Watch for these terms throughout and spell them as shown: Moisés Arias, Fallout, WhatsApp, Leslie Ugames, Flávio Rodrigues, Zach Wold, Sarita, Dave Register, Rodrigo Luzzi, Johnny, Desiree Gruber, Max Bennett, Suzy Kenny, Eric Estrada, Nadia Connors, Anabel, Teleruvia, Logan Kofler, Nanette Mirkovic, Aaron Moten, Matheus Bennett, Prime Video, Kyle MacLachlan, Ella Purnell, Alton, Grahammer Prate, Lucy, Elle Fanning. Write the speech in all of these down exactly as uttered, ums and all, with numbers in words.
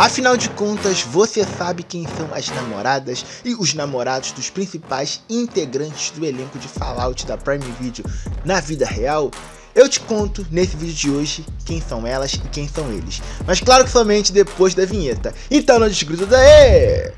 Afinal de contas, você sabe quem são as namoradas e os namorados dos principais integrantes do elenco de Fallout da Prime Video na vida real? Eu te conto nesse vídeo de hoje quem são elas e quem são eles, mas claro que somente depois da vinheta. Então não desgruda daí!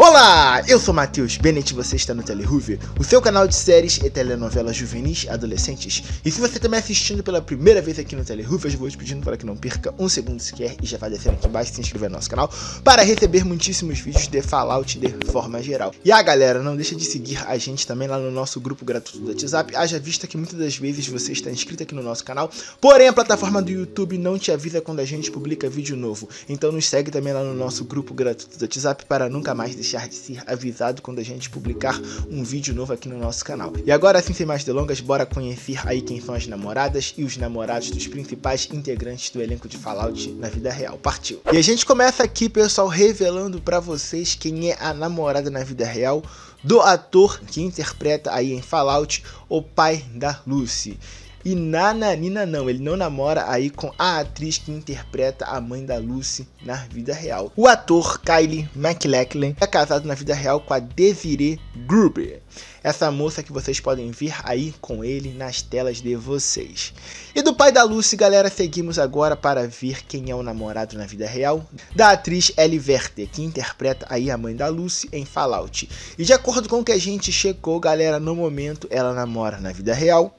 Olá, eu sou Matheus Bennett e você está no Teleruvia, o seu canal de séries e telenovelas juvenis adolescentes. E se você está me assistindo pela primeira vez aqui no Teleruvia, eu vou te pedindo para que não perca um segundo sequer e já vai descendo aqui embaixo e se inscrever no nosso canal para receber muitíssimos vídeos de Fallout de forma geral. E a galera, não deixa de seguir a gente também lá no nosso grupo gratuito do WhatsApp, haja vista que muitas das vezes você está inscrito aqui no nosso canal, porém a plataforma do YouTube não te avisa quando a gente publica vídeo novo. Então nos segue também lá no nosso grupo gratuito do WhatsApp para nunca mais deixar deixar de ser avisado quando a gente publicar um vídeo novo aqui no nosso canal. E agora, assim, sem mais delongas, bora conhecer aí quem são as namoradas e os namorados dos principais integrantes do elenco de Fallout na vida real. Partiu! E a gente começa aqui, pessoal, revelando pra vocês quem é a namorada na vida real do ator que interpreta aí em Fallout o pai da Lucy. E nananina não, ele não namora aí com a atriz que interpreta a mãe da Lucy na vida real. O ator Kyle MacLachlan é casado na vida real com a Desiree Gruber, essa moça que vocês podem ver aí com ele nas telas de vocês. E do pai da Lucy, galera, seguimos agora para ver quem é o namorado na vida real da atriz Elle Fanning, que interpreta aí a mãe da Lucy em Fallout. E de acordo com o que a gente checou, galera, no momento ela namora na vida real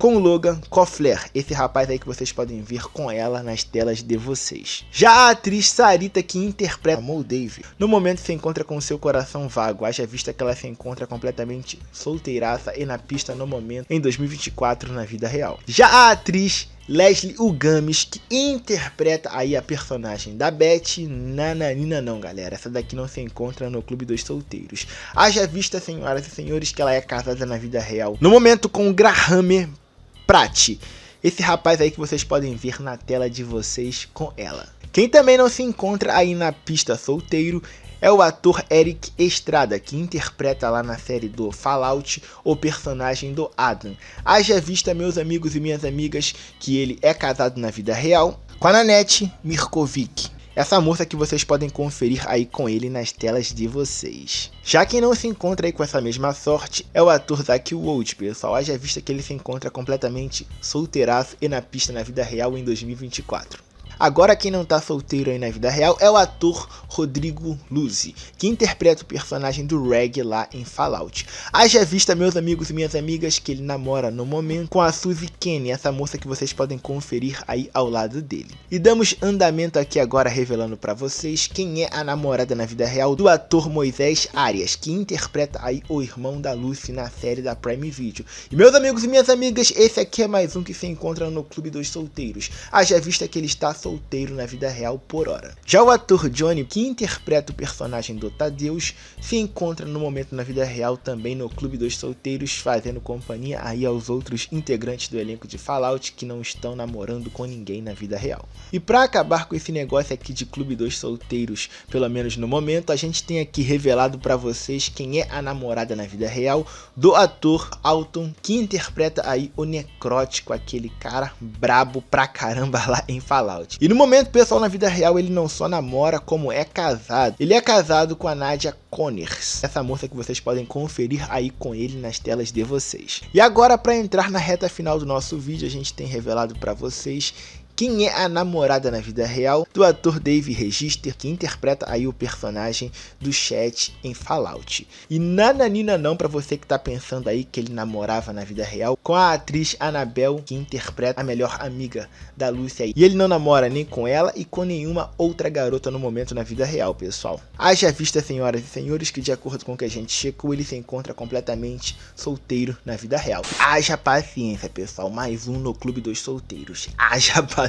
com o Logan Kofler, esse rapaz aí que vocês podem ver com ela nas telas de vocês. Já a atriz Sarita, que interpreta Moisés, no momento se encontra com seu coração vago, haja vista que ela se encontra completamente solteiraça e na pista no momento, em dois mil e vinte e quatro, na vida real. Já a atriz Leslie Ugames, que interpreta aí a personagem da Beth, nananina não, galera, essa daqui não se encontra no Clube dos Solteiros. Haja vista, senhoras e senhores, que ela é casada na vida real, no momento com o Grahammer Prate, esse rapaz aí que vocês podem ver na tela de vocês com ela. Quem também não se encontra aí na pista solteiro é o ator Eric Estrada, que interpreta lá na série do Fallout o personagem do Adam. Haja vista, meus amigos e minhas amigas, que ele é casado na vida real com a Nanette Mirkovic, essa moça que vocês podem conferir aí com ele nas telas de vocês. Já quem não se encontra aí com essa mesma sorte é o ator Zach Wold, pessoal, haja vista que ele se encontra completamente solteiraço e na pista na vida real em dois mil e vinte e quatro. Agora quem não tá solteiro aí na vida real é o ator Rodrigo Luzzi, que interpreta o personagem do Reg lá em Fallout. Haja vista, meus amigos e minhas amigas, que ele namora no momento com a Suzy Kenny, essa moça que vocês podem conferir aí ao lado dele. E damos andamento aqui agora revelando pra vocês quem é a namorada na vida real do ator Moisés Arias, que interpreta aí o irmão da Lucy na série da Prime Video. E meus amigos e minhas amigas, esse aqui é mais um que se encontra no Clube dos Solteiros, haja vista que ele está solteiro solteiro na vida real por hora. Já o ator Johnny, que interpreta o personagem do Tadeus, se encontra no momento na vida real também no Clube dos Solteiros, fazendo companhia aí aos outros integrantes do elenco de Fallout que não estão namorando com ninguém na vida real. E para acabar com esse negócio aqui de Clube dos Solteiros, pelo menos no momento, a gente tem aqui revelado para vocês quem é a namorada na vida real do ator Alton, que interpreta aí o necrótico, aquele cara brabo pra caramba lá em Fallout. E no momento, pessoal, na vida real ele não só namora, como é casado. Ele é casado com a Nadia Connors, essa moça que vocês podem conferir aí com ele nas telas de vocês. E agora, para entrar na reta final do nosso vídeo, a gente tem revelado para vocês quem é a namorada na vida real do ator Dave Register, que interpreta aí o personagem do Chat em Fallout. E nananina não pra você que tá pensando aí que ele namorava na vida real com a atriz Anabel, que interpreta a melhor amiga da Lucy aí. E ele não namora nem com ela e com nenhuma outra garota no momento na vida real, pessoal. Haja vista, senhoras e senhores, que de acordo com o que a gente checou, ele se encontra completamente solteiro na vida real. Haja paciência, pessoal, mais um no Clube dos Solteiros. Haja paciência.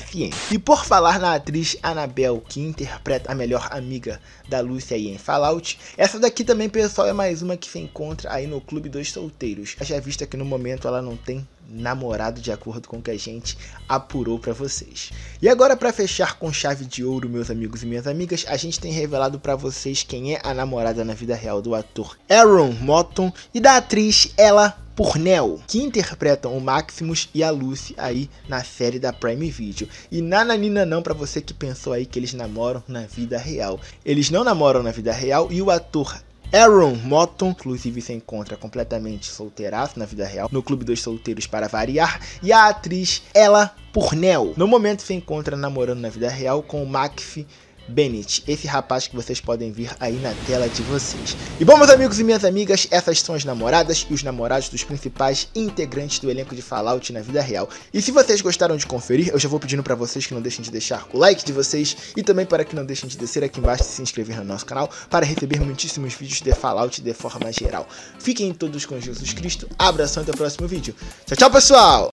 E por falar na atriz Anabel, que interpreta a melhor amiga da Lucy aí em Fallout, essa daqui também, pessoal, é mais uma que se encontra aí no Clube dos Solteiros, já visto que no momento ela não tem namorado, de acordo com o que a gente apurou pra vocês. E agora, pra fechar com chave de ouro, meus amigos e minhas amigas, a gente tem revelado pra vocês quem é a namorada na vida real do ator Aaron Moten e da atriz Ella Purnell, que interpretam o Maximus e a Lucy aí na série da Prime Video. E nananina não pra você que pensou aí que eles namoram na vida real. Eles não namoram na vida real, e o ator Aaron Moten, inclusive, se encontra completamente solteiraço na vida real, no clube dos solteiros para variar, e a atriz Ella Purnell, no momento, se encontra namorando na vida real com o Max Bennett, esse rapaz que vocês podem ver aí na tela de vocês. E bom, meus amigos e minhas amigas, essas são as namoradas e os namorados dos principais integrantes do elenco de Fallout na vida real. E se vocês gostaram de conferir, eu já vou pedindo pra vocês que não deixem de deixar o like de vocês, e também para que não deixem de descer aqui embaixo e se inscrever no nosso canal para receber muitíssimos vídeos de Fallout de forma geral. Fiquem todos com Jesus Cristo, abração e até o próximo vídeo. Tchau, tchau, pessoal!